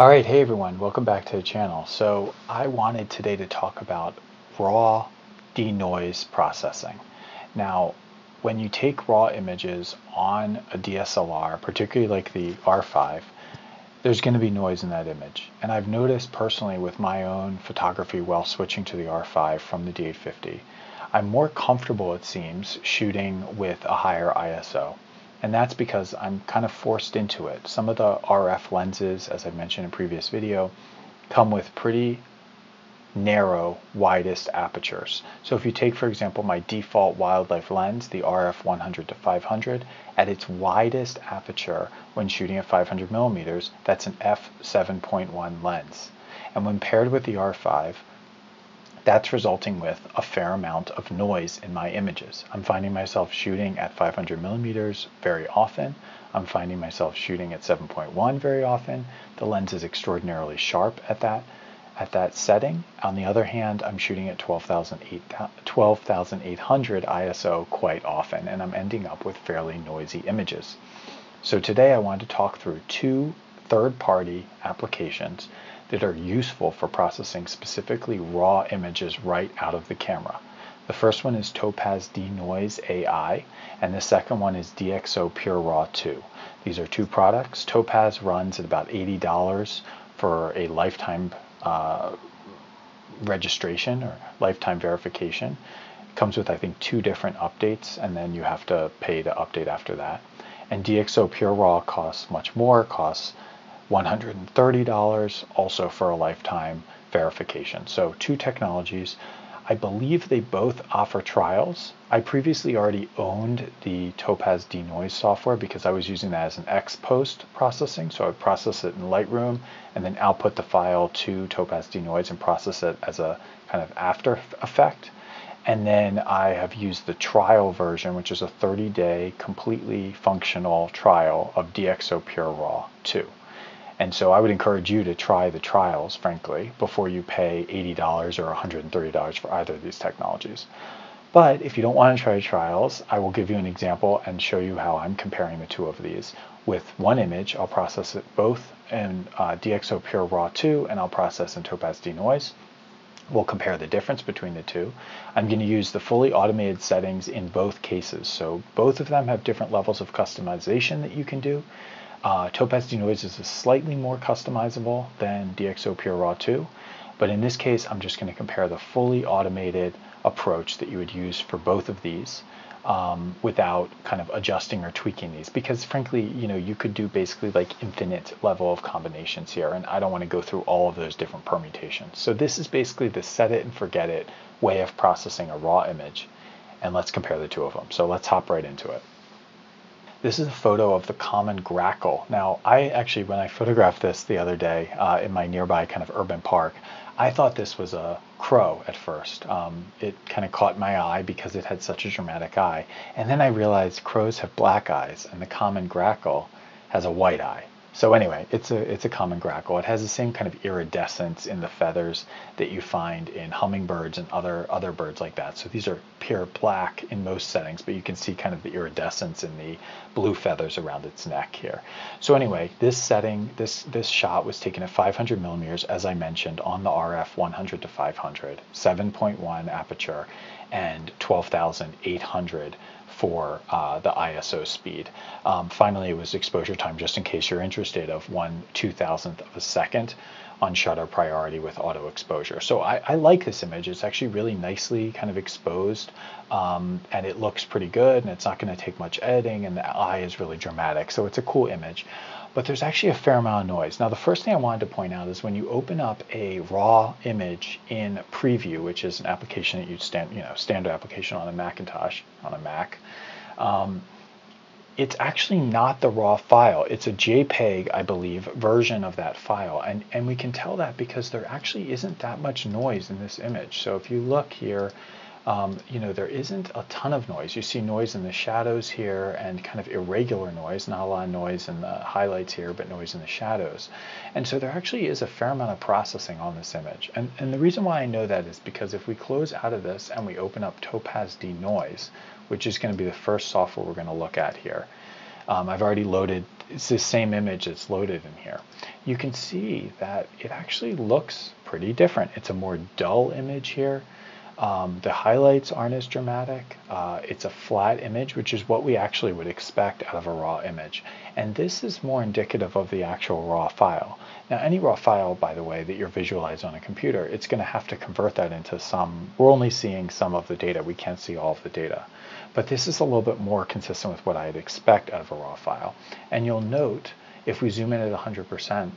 Alright, hey everyone, welcome back to the channel. So I wanted today to talk about raw denoise processing. Now, when you take raw images on a DSLR, particularly like the R5, there's going to be noise in that image. And I've noticed personally with my own photography while switching to the R5 from the D850, I'm more comfortable, it seems, shooting with a higher ISO. And that's because I'm kind of forced into it. Some of the RF lenses, as I mentioned in a previous video, come with pretty narrow, widest apertures. So if you take, for example, my default wildlife lens, the RF 100-500, at its widest aperture when shooting at 500 millimeters, that's an f/7.1 lens. And when paired with the R5, that's resulting with a fair amount of noise in my images. I'm finding myself shooting at 500 millimeters very often. I'm finding myself shooting at 7.1 very often. The lens is extraordinarily sharp at that setting. On the other hand, I'm shooting at 12,800 ISO quite often, and I'm ending up with fairly noisy images. So today I wanted to talk through two third-party applications that are useful for processing specifically raw images right out of the camera. The first one is Topaz Denoise AI, and the second one is DxO PureRAW 2. These are two products. Topaz runs at about $80 for a lifetime registration or lifetime verification. It comes with, I think, two different updates, and then you have to pay to update after that. And DxO PureRAW costs much more, costs $130, also for a lifetime verification. So two technologies. I believe they both offer trials. I previously already owned the Topaz Denoise software because I was using that as an ex-post processing. So I would process it in Lightroom and then output the file to Topaz Denoise and process it as a kind of after effect. And then I have used the trial version, which is a 30-day completely functional trial of DxO PureRAW 2. And so I would encourage you to try the trials, frankly, before you pay $80 or $130 for either of these technologies. But if you don't want to try trials, I will give you an example and show you how I'm comparing the two of these. With one image, I'll process it both in DxO PureRAW 2, and I'll process in Topaz Denoise. We'll compare the difference between the two. I'm going to use the fully automated settings in both cases. So both of them have different levels of customization that you can do. Topaz Denoise is slightly more customizable than DxO PureRAW 2, but in this case, I'm just going to compare the fully automated approach that you would use for both of these without kind of adjusting or tweaking these, because frankly, you know, you could do basically like infinite level of combinations here, and I don't want to go through all of those different permutations. So this is basically the set it and forget it way of processing a raw image, and let's compare the two of them. So let's hop right into it. This is a photo of the common grackle. Now, I actually, when I photographed this the other day in my nearby kind of urban park, I thought this was a crow at first. It kind of caught my eye because it had such a dramatic eye. And then I realized crows have black eyes and the common grackle has a white eye. So anyway, it's a common grackle. It has the same kind of iridescence in the feathers that you find in hummingbirds and other birds like that. So these are pure black in most settings, but you can see kind of the iridescence in the blue feathers around its neck here. So anyway, this setting, this shot was taken at 500 millimeters, as I mentioned, on the RF 100-500, 7.1 aperture, and 12,800 for the ISO speed. Finally, it was exposure time, just in case you're interested, of 1/2000th of a second on shutter priority with auto exposure. So I like this image. It's actually really nicely kind of exposed, and it looks pretty good, and it's not going to take much editing, and the eye is really dramatic. So it's a cool image, but there's actually a fair amount of noise. Now, the first thing I wanted to point out is when you open up a raw image in Preview, which is an application that you'd standard application on a Macintosh, on a Mac, it's actually not the raw file. It's a JPEG, I believe, version of that file. And we can tell that because there actually isn't that much noise in this image. So if you look here, there isn't a ton of noise. You see noise in the shadows here and kind of irregular noise, not a lot of noise in the highlights here, but noise in the shadows. And so there actually is a fair amount of processing on this image. And the reason why I know that is because if we close out of this and we open up Topaz Denoise, which is going to be the first software we're going to look at here, I've already loaded, it's the same image that's loaded in here. You can see that it actually looks pretty different. It's a more dull image here. The highlights aren't as dramatic. It's a flat image, which is what we actually would expect out of a raw image. And this is more indicative of the actual raw file. Now, any raw file, by the way, that you're visualizing on a computer, it's going to have to convert that into some, we're only seeing some of the data. We can't see all of the data. But this is a little bit more consistent with what I'd expect out of a raw file. And you'll note, if we zoom in at 100%,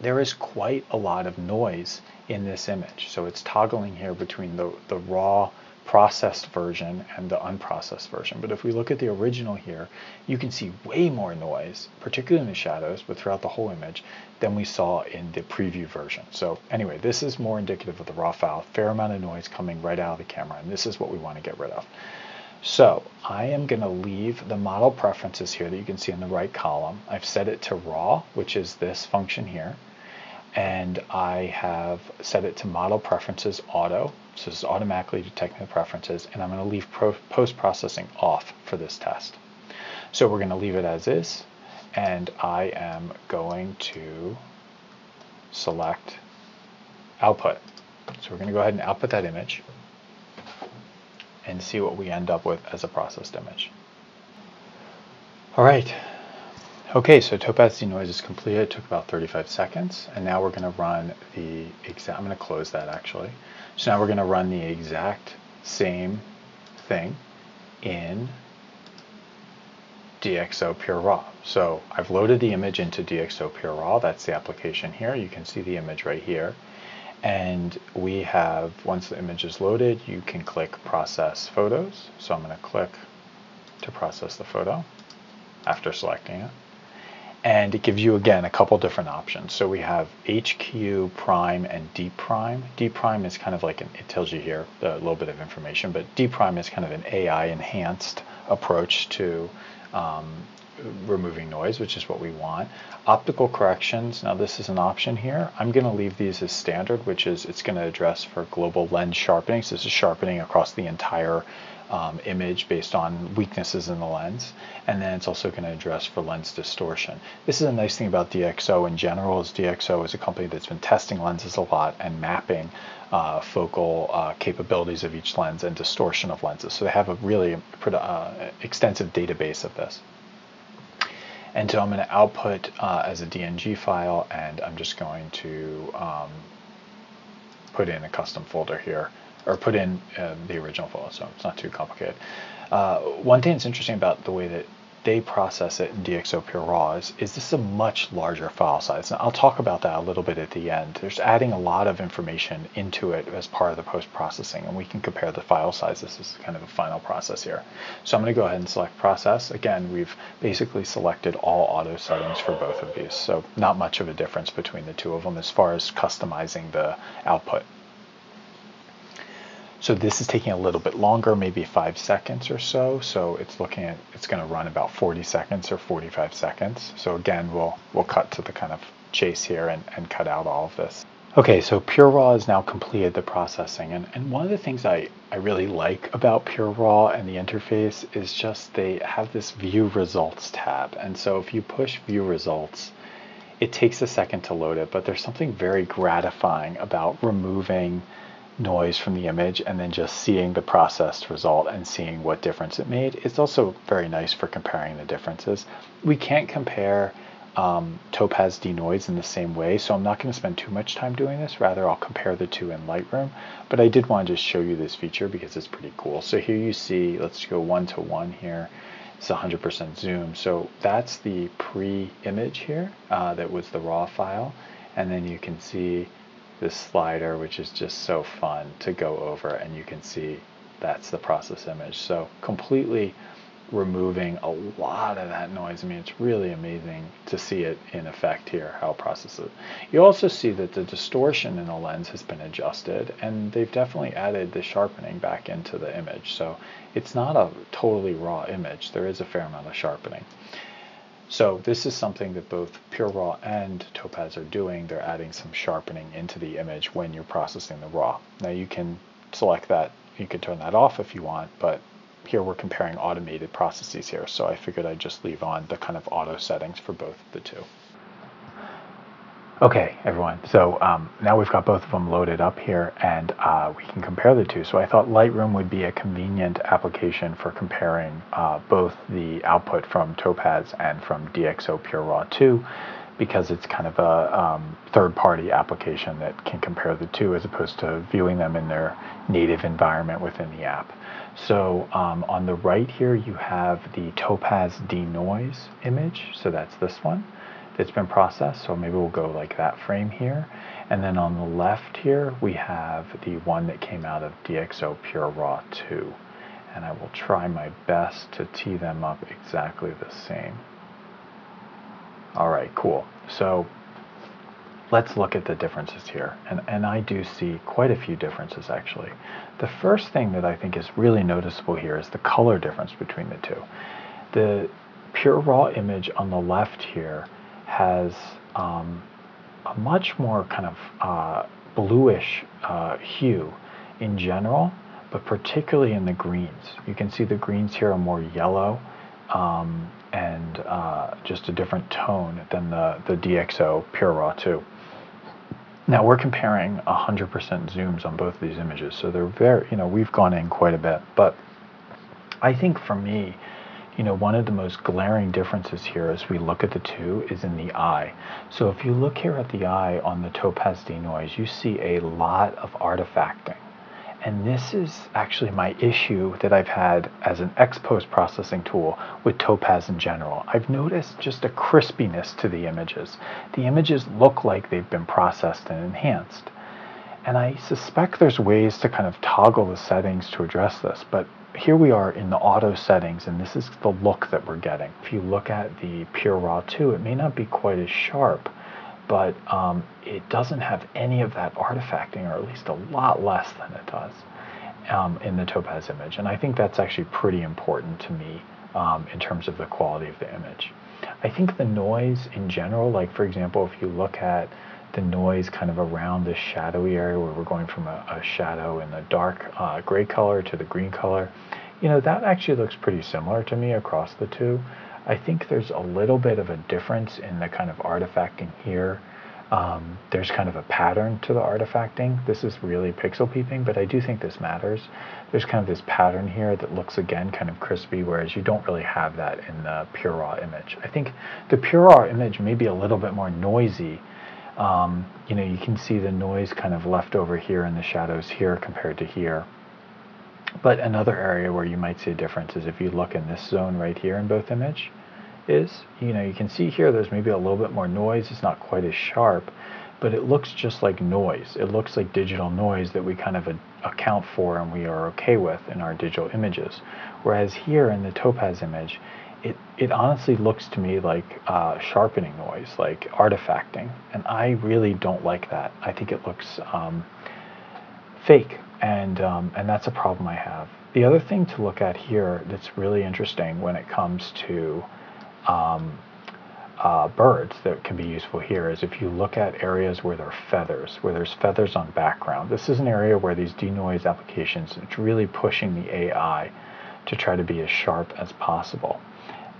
there is quite a lot of noise in this image. So it's toggling here between the raw processed version and the unprocessed version. But if we look at the original here, you can see way more noise, particularly in the shadows, but throughout the whole image, than we saw in the preview version. So anyway, this is more indicative of the raw file, fair amount of noise coming right out of the camera, and this is what we want to get rid of. So I am going to leave the model preferences here that you can see in the right column. I've set it to raw, which is this function here. And I have set it to model preferences auto, so it's automatically detecting the preferences, and I'm going to leave post-processing off for this test. So we're going to leave it as is, and I am going to select output. So we're going to go ahead and output that image and see what we end up with as a processed image. All right. Okay, so Topaz Denoise is completed. It took about 35 seconds, and now we're going to run the exact, I'm going to close that actually. So now we're going to run the exact same thing in DxO PureRAW. So I've loaded the image into DxO PureRAW. That's the application here. You can see the image right here. And we have, once the image is loaded, you can click Process Photos. So I'm going to click to process the photo after selecting it. And it gives you, again, a couple different options. So we have HQ, prime, and D prime. D prime is kind of like, it tells you here a little bit of information, but D prime is kind of an AI-enhanced approach to removing noise, which is what we want. Optical corrections, now this is an option here. I'm going to leave these as standard, which is it's going to address for global lens sharpening. So this is sharpening across the entire image based on weaknesses in the lens, and then it's also going to address for lens distortion. This is a nice thing about DxO in general, is DxO is a company that's been testing lenses a lot and mapping focal capabilities of each lens and distortion of lenses. So they have a really extensive database of this. And so I'm going to output as a DNG file, and I'm just going to put in a custom folder here, or put in the original file, so it's not too complicated. One thing that's interesting about the way that they process it in DxO PureRAW is this is a much larger file size. And I'll talk about that a little bit at the end. There's adding a lot of information into it as part of the post-processing, and we can compare the file size. This is kind of a final process here. So I'm going to go ahead and select Process. Again, we've basically selected all auto settings for both of these, so not much of a difference between the two of them as far as customizing the output. So this is taking a little bit longer, maybe 5 seconds or so. So it's looking at, it's going to run about 40 seconds or 45 seconds. So again, we'll cut to the kind of chase here and cut out all of this. Okay, so PureRAW has now completed the processing. And one of the things I really like about PureRAW and the interface is just they have this View Results tab. And so if you push View Results, it takes a second to load it, but there's something very gratifying about removing noise from the image and then just seeing the processed result and seeing what difference it made. It's also very nice for comparing the differences. We can't compare Topaz Denoise in the same way, so I'm not going to spend too much time doing this. Rather, I'll compare the two in Lightroom, but I did want to just show you this feature because it's pretty cool. So here you see, let's go one-to-one here. It's 100% zoom. So that's the pre-image here that was the raw file, and then you can see this slider, which is just so fun to go over, and you can see that's the process image. So completely removing a lot of that noise. I mean, it's really amazing to see it in effect here, how it processes it. You also see that the distortion in the lens has been adjusted, and they've definitely added the sharpening back into the image. So it's not a totally raw image. There is a fair amount of sharpening. So this is something that both PureRAW and Topaz are doing. They're adding some sharpening into the image when you're processing the raw. Now you can select that, you can turn that off if you want, but here we're comparing automated processes here, so I figured I'd just leave on the kind of auto settings for both of the two. Okay, everyone, so now we've got both of them loaded up here, and we can compare the two. So I thought Lightroom would be a convenient application for comparing both the output from Topaz and from DxO PureRAW 2, because it's kind of a third-party application that can compare the two as opposed to viewing them in their native environment within the app. So on the right here, you have the Topaz Denoise image, so that's this one. It's been processed, so maybe we'll go like that frame here, and then on the left here we have the one that came out of DxO PureRAW 2, and I will try my best to tee them up exactly the same. Alright, cool. So let's look at the differences here, and I do see quite a few differences actually. The first thing that I think is really noticeable here is the color difference between the two. The PureRAW image on the left here has a much more kind of bluish hue in general, but particularly in the greens. You can see the greens here are more yellow and just a different tone than the DxO PureRAW 2. Now we're comparing 100% zooms on both of these images, so they're very, we've gone in quite a bit, but I think for me, one of the most glaring differences here as we look at the two is in the eye. So if you look here at the eye on the Topaz Denoise, you see a lot of artifacting. And this is actually my issue that I've had as an ex-post processing tool with Topaz in general. I've noticed just a crispiness to the images. The images look like they've been processed and enhanced. And I suspect there's ways to kind of toggle the settings to address this, but here we are in the auto settings, and this is the look that we're getting. If you look at the PureRAW 2, it may not be quite as sharp, but it doesn't have any of that artifacting, or at least a lot less than it does in the Topaz image. And I think that's actually pretty important to me in terms of the quality of the image. I think the noise in general, like for example, if you look at the noise kind of around this shadowy area where we're going from a shadow in the dark gray color to the green color, that actually looks pretty similar to me across the two. I think there's a little bit of a difference in the kind of artifacting here. There's kind of a pattern to the artifacting. This is really pixel peeping, but I do think this matters. There's kind of this pattern here that looks again kind of crispy, whereas you don't really have that in the PureRAW image. I think the PureRAW image may be a little bit more noisy. You can see the noise kind of left over here in the shadows here compared to here. But another area where you might see a difference is if you look in this zone right here in both images, you can see here there's maybe a little bit more noise. It's not quite as sharp, but it looks just like noise. It looks like digital noise that we kind of account for and we are okay with in our digital images. Whereas here in the Topaz image, it honestly looks to me like sharpening noise, like artifacting, and I really don't like that. I think it looks fake, and that's a problem I have. The other thing to look at here that's really interesting when it comes to birds that can be useful here is if you look at areas where there are feathers, where there's feathers on background. This is an area where these denoise applications, it's really pushing the AI to try to be as sharp as possible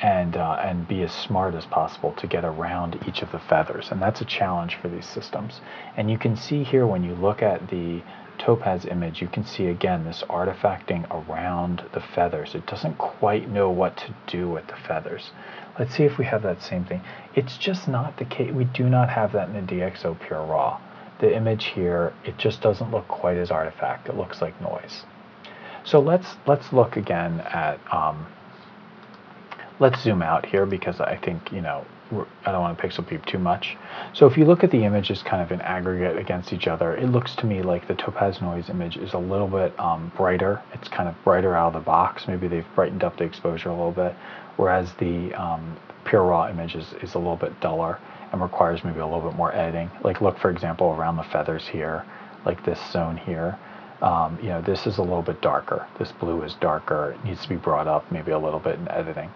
and be as smart as possible to get around each of the feathers, and that's a challenge for these systems. And you can see here when you look at the Topaz image, you can see again this artifacting around the feathers. It doesn't quite know what to do with the feathers. Let's see if we have that same thing. It's just not the case. We do not have that in the DxO PureRAW. The image here, it just doesn't look quite as artifact. It looks like noise. So let's look again at let's zoom out here, because I think, I don't want to pixel peep too much. So if you look at the images kind of in aggregate against each other, it looks to me like the Topaz Noise image is a little bit brighter. It's kind of brighter out of the box. Maybe they've brightened up the exposure a little bit, whereas the PureRAW image is a little bit duller and requires maybe a little bit more editing. Like look, for example, around the feathers here, like this zone here. This is a little bit darker. This blue is darker. It needs to be brought up maybe a little bit in editing.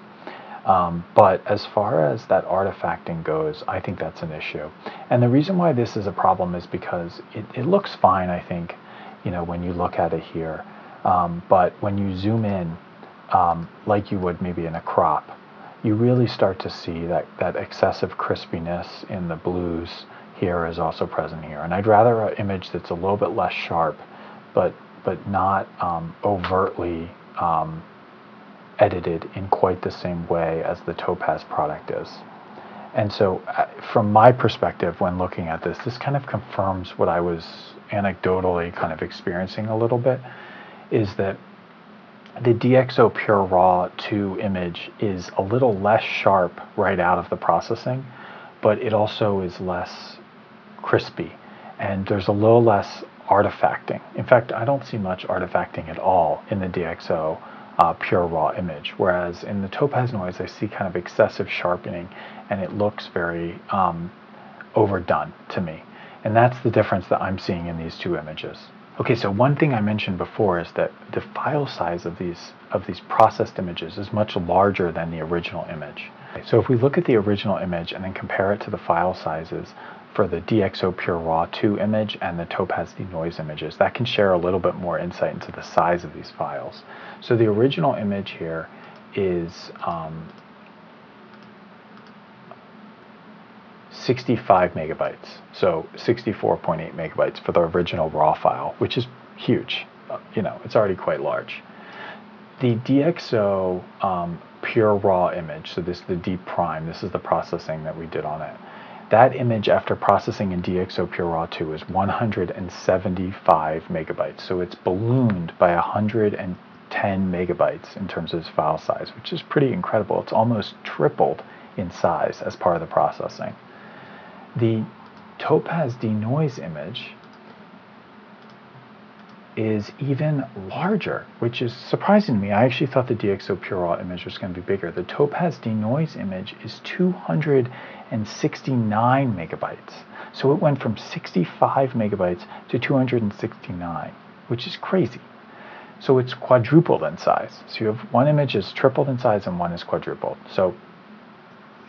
But as far as that artifacting goes, I think that's an issue. And the reason why this is a problem is because it looks fine, I think, when you look at it here. But when you zoom in, like you would maybe in a crop, you really start to see that, excessive crispiness in the blues here is also present here. And I'd rather an image that's a little bit less sharp, but not overtly edited in quite the same way as the Topaz product is. And so from my perspective when looking at this, this kind of confirms what I was anecdotally kind of experiencing a little bit, is that the DxO PureRAW 2 image is a little less sharp right out of the processing, but it also is less crispy, and there's a little less artifacting. In fact, I don't see much artifacting at all in the DxO PureRAW image, whereas in the Topaz Denoise, I see kind of excessive sharpening, and it looks very overdone to me. And that's the difference that I'm seeing in these two images. Okay, so one thing I mentioned before is that the file size of these processed images is much larger than the original image. So if we look at the original image and then compare it to the file sizes for the DxO PureRAW 2 image and the Topaz Denoise images, that can share a little bit more insight into the size of these files. So the original image here is 65 megabytes, so 64.8 megabytes for the original raw file, which is huge. You know, it's already quite large. The DxO PureRAW image, so this is the deep prime, this is the processing that we did on it. That image after processing in DxO PureRAW 2 is 175 megabytes, so it's ballooned by 110 megabytes in terms of its file size, which is pretty incredible. It's almost tripled in size as part of the processing. The Topaz Denoise image is even larger, which is surprising to me. I actually thought the DxO PureRAW image was going to be bigger. The Topaz Denoise image is 269 megabytes. So it went from 65 megabytes to 269, which is crazy. So it's quadrupled in size. So you have one image is tripled in size and one is quadrupled. So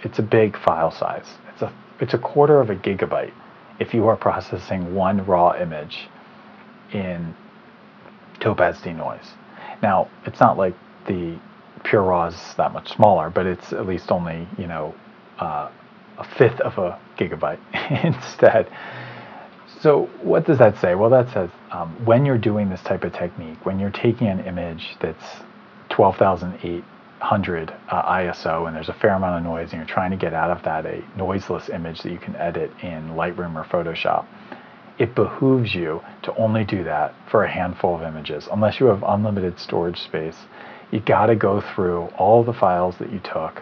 it's a big file size. It's a quarter of a gigabyte if you are processing one raw image in Topaz Denoise. Now, it's not like the PureRAW is that much smaller, but it's at least only, you know, a fifth of a gigabyte instead. So what does that say? Well, that says when you're doing this type of technique, when you're taking an image that's 12,800 ISO and there's a fair amount of noise and you're trying to get out of that a noiseless image that you can edit in Lightroom or Photoshop, it behooves you to only do that for a handful of images. Unless you have unlimited storage space, you got to go through all the files that you took,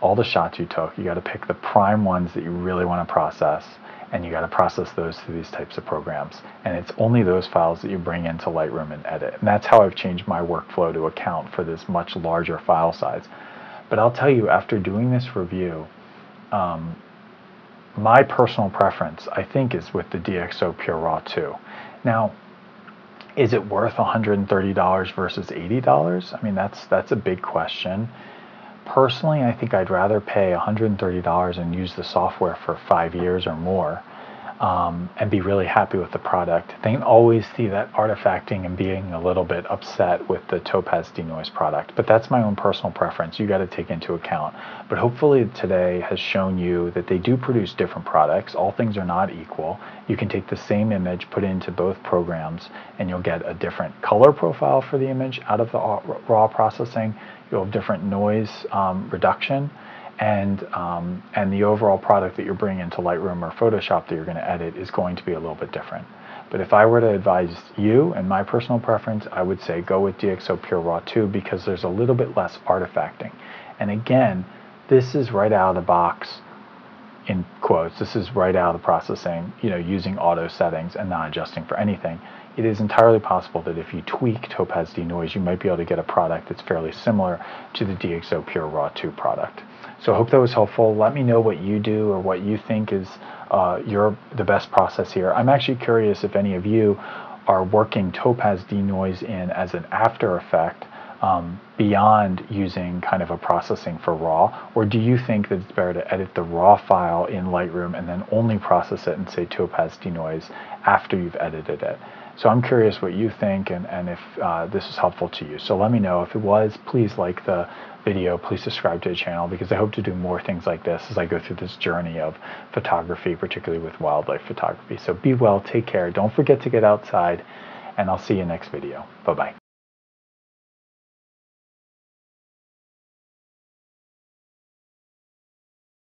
all the shots you took. You got to pick the prime ones that you really want to process, and you got to process those through these types of programs. And it's only those files that you bring into Lightroom and edit. And that's how I've changed my workflow to account for this much larger file size. But I'll tell you, after doing this review, my personal preference, I think, is with the DxO PureRAW 2. Now, is it worth $130 versus $80? I mean, that's a big question. Personally, I think I'd rather pay $130 and use the software for 5 years or more and be really happy with the product. They can always see that artifacting and being a little bit upset with the Topaz Denoise product, but that's my own personal preference. You got to take into account. But hopefully today has shown you that they do produce different products. All things are not equal. You can take the same image, put it into both programs, and you'll get a different color profile for the image out of the raw processing. You'll have different noise reduction, and the overall product that you're bringing into Lightroom or Photoshop that you're going to edit is going to be a little bit different. But if I were to advise you, and my personal preference, I would say go with DxO PureRAW 2 because there's a little bit less artifacting. And again, this is right out of the box, in quotes, this is right out of the processing, you know, using auto settings and not adjusting for anything. It is entirely possible that if you tweak Topaz Denoise, you might be able to get a product that's fairly similar to the DxO PureRAW 2 product. So I hope that was helpful. Let me know what you do or what you think is the best process here. I'm actually curious if any of you are working Topaz Denoise in as an after effect beyond using kind of a processing for RAW? Or do you think that it's better to edit the RAW file in Lightroom and then only process it in, say, Topaz Denoise after you've edited it? So I'm curious what you think and if this is helpful to you. So let me know. If it was, please like the video, please subscribe to the channel, because I hope to do more things like this as I go through this journey of photography, particularly with wildlife photography. So be well, take care, don't forget to get outside, and I'll see you next video. Bye-bye.